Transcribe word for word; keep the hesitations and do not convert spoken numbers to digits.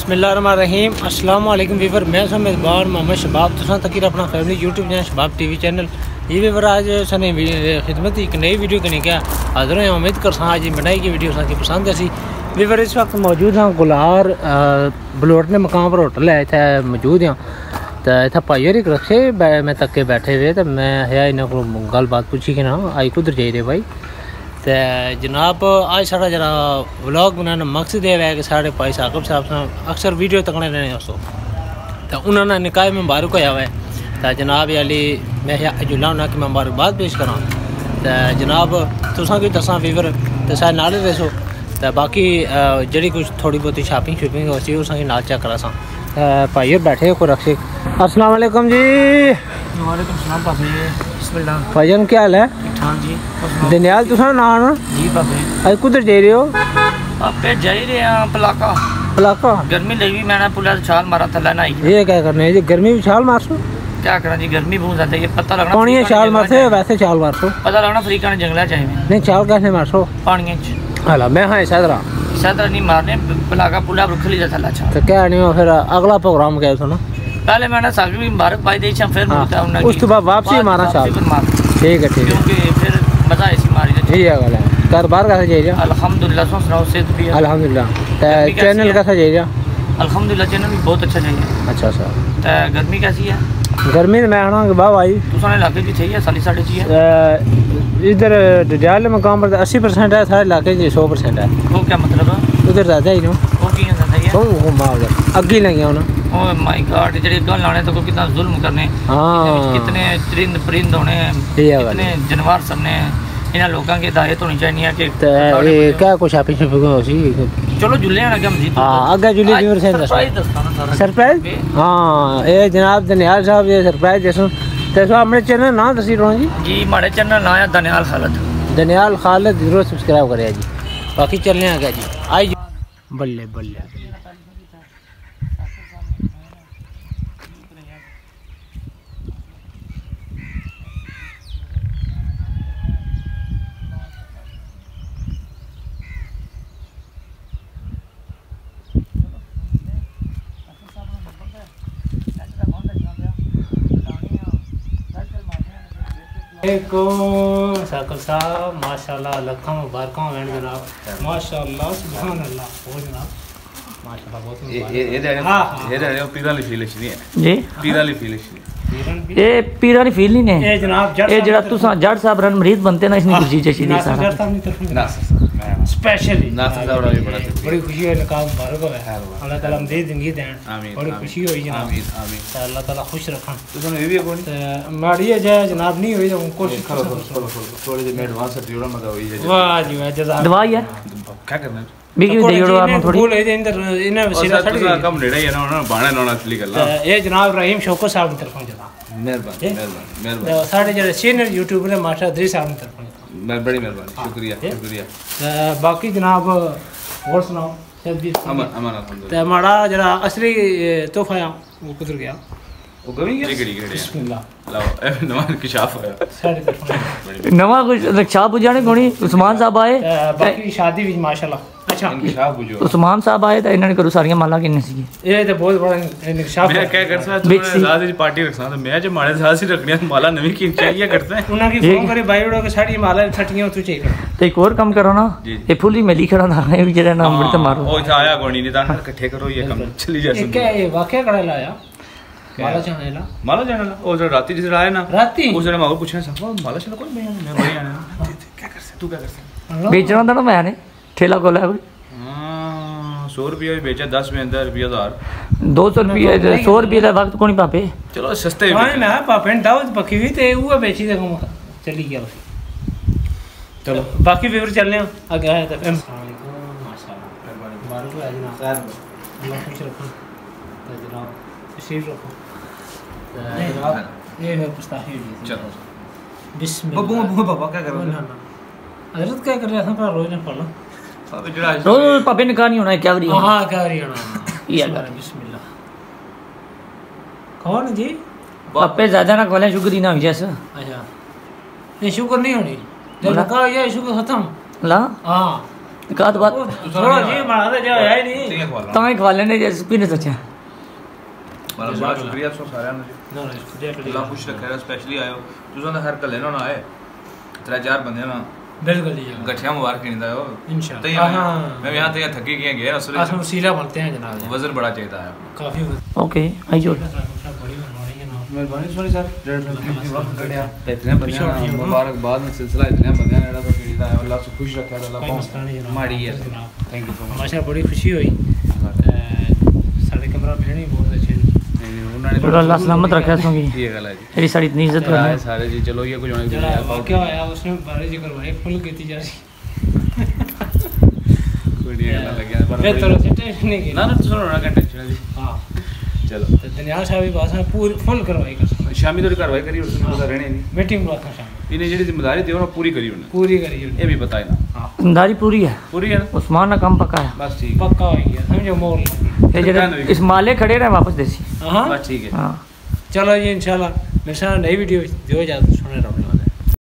बिस्मिल्लाहिर्रहमानिर्रहीम अस्सलाम वालेकुम वीवर, मैं सो मेजबान मोहम्मद शबाब तुसा तकीर अपना family YouTube channel Shabab TV channel. ये वीवर आज सने खिदमत एक नई वीडियो कने क्या हाजिर होए। उम्मीद करसा आज बनाई की वीडियो सा पसंद है। वीवर इस वक्त मौजूद हाँ गुलार बलोटने मकाम पर होटल है, इतना मौजूद हाँ। तो इतना भाई और एक रखे मैं तके बैठे हुए, तो मैं है इन्होंने गलबात पूछी कि ना आई कुधर जाई रहे भाई। तो जनाब आज साढ़ा जरा व्लॉग बनाने मकसद यह है कि साढ़े भाई साकिब साहब से अक्सर वीडियो तकने रहने उसको, तो उन्होंने निकाह में मुबारक होया हुआ है। तो जनाब याली मैं अजुला उन्होंने कि मैं मुबारकबाद पेश करा। तो जनाब तुसा कोई दसा वीवर तो साढ़े नाल दसो, तो बाकी जी कुछ थोड़ी बहुत शॉपिंग शूपिंग हो सी उसकी नाल चेक करा सा। भाई और बैठे को रखे। अस्सलाम वालेकुम जी। वालेकुम सलाम पापी जी। भाईजान क्या हाल है? जी दनियाल तुसा ना ना जी पापे। अज कुधर जा रहे हो? पापे जा ही रहे हैं पलाका। पलाका गर्मी लगी, मैंने पुलिया छाल मारा थला ना। ये क्या करना है जी, गर्मी में छाल मार सो? क्या करना जी, गर्मी बहुत ज्यादा है, ये पता लगना पानी है। छाल मार से वैसे छाल मार सो पता लगना अफ्रीका ने जंगला चाहिए। नहीं छाल कैसे मार सो? पानी हला मैं हां सदरा सदरा नहीं मारने पलाका पुलिया रुख ली थला। अच्छा तो क्या नहीं फिर अगला प्रोग्राम क्या सुना? पहले मैंने साकिब भी मुबारक भाई दी छा, फिर बोलता हूं ना उस तो बाद वापसी हमारा साहब। ठीक है ठीक है, क्योंकि फिर मजा ऐसी मारी है। ठीक है वाला कारोबार कैसा जा रहा? अल्हम्दुलिल्लाह सो सुनाओ से भी अल्हम्दुलिल्लाह। तो चैनल कैसा जा रहा? अल्हम्दुलिल्लाह चैनल भी बहुत अच्छा जा रहा। अच्छा सर तो गर्मी कैसी है? गर्मी में आना के बाद आई तुसा इलाके की चाहिए साली साढ़े चाहिए। इधर दजाल मकाम पर अस्सी परसेंट है, सारे इलाके की सौ परसेंट है। वो क्या मतलब है? उधर ज्यादा ही नो वो की ज्यादा है, वो मार अग्गी लगे होना। ओह माय गॉड जेड़े गल लाने तो को कितना जुल्म करने। हां कितने त्रिंद परिंद होने, कितने जानवर सबने इना लोकां के हिदायत होनी चाहिए कि ये क्या कुछ आप ही होसी। चलो जुल्ले ना क्या मजीद। हां आगे जुल्ले व्यूअर से सरप्राइज। हां ए जनाब दनियाल साहब ये सरप्राइज जैसा तैसा हमने चैनल ना दसी रो जी। जी हमारे चैनल ना है दनियाल खालिद। दनियाल खालिद जरूर सब्सक्राइब करिए जी। बाकी चलने आगे जी आई बल्ले बल्ले। साकिब साहब माशाल्लाह लखा मुबारक होन जनाब। माशाल्लाह सुभान अल्लाह हो जनाब माशाल्लाह बहुत मुबारक। ये ये ये ये पीरा वाली फील अच्छी है जी, पीरा वाली फील अच्छी है। ये पीरा वाली फील नहीं है ये जनाब, ये जड़ा तुसा जड़ साहब रन मरीज बनते ना इसने खुशी चाहिए ना सर। जड़ साहब की तरफ ना सर स्पेशली ना सर और भी बड़ा बड़ी खुशी है। लखा मुबारक हो अल्लाह ताला मदद जिंदगी देन। आमीन बड़ी खुशी होई जनाब। आमीन आमीन अल्लाह ताला खुश रखन। तुसा ये भी कोनी मारिया जाए जनाब नहीं होई कोशिश करो थोड़ी देर में एडवांस ड्यूरा मगा होई जाए। वाह जी वाह जजा दवाई है क्या करना बिकी ड्यूरा में थोड़ी बोल इधर इधर इने वसीला तुसा कम नेड़ा है ना बाणा लाना असली गल्ला। ए जनाब रहीम शौकत साहब की तरफ जनाब मेहरबानी मेहरबानी मेहरबानी साढ़े जेड़े सीनियर यूट्यूबर है माशा अदरी साहब की तरफ मैं बड़ी मेहरबानी शुक्रिया शुक्रिया। बाकी जनाब और सुनाओ अमन अमन अल्हम्दुलिल्लाह। हमारा जरा असली तोहफा वो किधर गया? वो गमी गया ठीक ठीक। बिस्मिल्लाह लाओ नवा किशाफ होया सारी तरफ नवा कुछ रक्षा बुझाने कोनी। उस्मान साहब आए बाकी शादी भी माशाल्लाह अच्छा किशाफ बुझो। उस्मान साहब आए तो इन्होंने करो सारियां माला किन्ने सी ये तो बहुत बड़ा किशाफ। मैं क्या कर सकता हूं रात की पार्टी रखसा तो मैं जो मारे साथ ही रखनी माला नवी की चाहिए करते हैं उनकी फोन करे भाई उड़ो के सारी माला छटियां तू चाहिए। तो एक और काम करो ना ये फुली मेली खड़ा ना है जेड़ा नाम मरते मारो ओ इथे आया कोनी नहीं दान इकट्ठे करो ये काम चली जा सकता है। ये वाकया कड़ा लाया माला चनेला माला चनेला ओ जो राती जिस आया ना राती उसने माको पूछना सब माला चनेला कोई मैं मैं बड़ी आना क्या कर से तू क्या कर से बेचना था ना मैंने ठेला खोला है। हां सौ रुपए ही बेचा दस में अंदर रुपए हजार दो सौ रुपए सौ रुपए का वक्त कोनी पापे चलो सस्ते में ना पापे दावत पकी हुई ते वो बेची दे चली गया। चलो बाकी वीवर चलने आगे है तो अस्सलाम वालेकुम माशाल्लाह मुबारक हो आज ना खैर अल्लाह खुश रखो। तो जनाब तशरीफ रखो। तो जनाब ये है मुस्ताही चलो बिस्मिल्लाह बब्बू बब्बू पापा क्या कर रहे हो? हजरत क्या कर रहे हैं? पर रोज ना पढ़ो पापा जड़ा रोज पापा ने कहानी होना है क्या करी। हां क्या करी होना ये कर बिस्मिल्लाह कौन जी पापा ज्यादा ना खोले शुक्र ना हो जैसा। अच्छा नहीं शुक्र नहीं होनी जब लगा ये शुगर खत्म ला हां निकाह बात थोड़ा जी मारा जा है नहीं तमे खवाले ने जैसे पीने सोचा बड़ा बड़ा शुक्रिया सो सारे ना ना अल्लाह खुश रखे स्पेशली आयो तुसा ना हर कले ना आए तेरा चार बंदे ना बिल्कुल जी गठिया मुबारक नहीं दाओ इंशाल्लाह हां मैं यहां से थकी के गया असली असली सीला बनते हैं जनाब वजन बड़ा चाहिए है काफी ओके आई जो मेहरबानी सॉरी सर इतने बढ़िया मुबारकबाद में सिलसिला इतने बढ़िया एड़ा तो पीड़ी दा अल्लाह से खुश रखे अल्लाह पाक माड़ी है थैंक यू सो मच माशा बड़ी खुशी हुई सारे कैमरा मैन ही बहुत अच्छे हैं उन्होंने बड़ा अल्लाह सलामत रखे सोगी ये गल है जी तेरी सारी इतनी इज्जत कर सारे जी चलो ये कुछ होने दिया क्या आया उसने बारे जिक्र भाई फुल की थी जा रही कोई नहीं लग गया पर तो टेंशन नहीं ना ना सुनो ना टेंशन जी हां चलो तो दनियाल साहब भी बात है पूरी फुल करवाई कर शामी तो करवाई करी उसने पता रहने नहीं मीटिंग बुला कर शामी इने जेडी जिम्मेदारी थी वो पूरी करी उन्होंने पूरी करी ये भी बताए ना हां जिम्मेदारी पूरी है पूरी है उस्मान का काम पक्का है बस ठीक पक्का हो गया समझो मोल ये जेडे इस माले खड़े रहे वापस देसी हां बस ठीक है हां चलो जी इंशाल्लाह मेरे साथ नई वीडियो जो जा सुने रहो।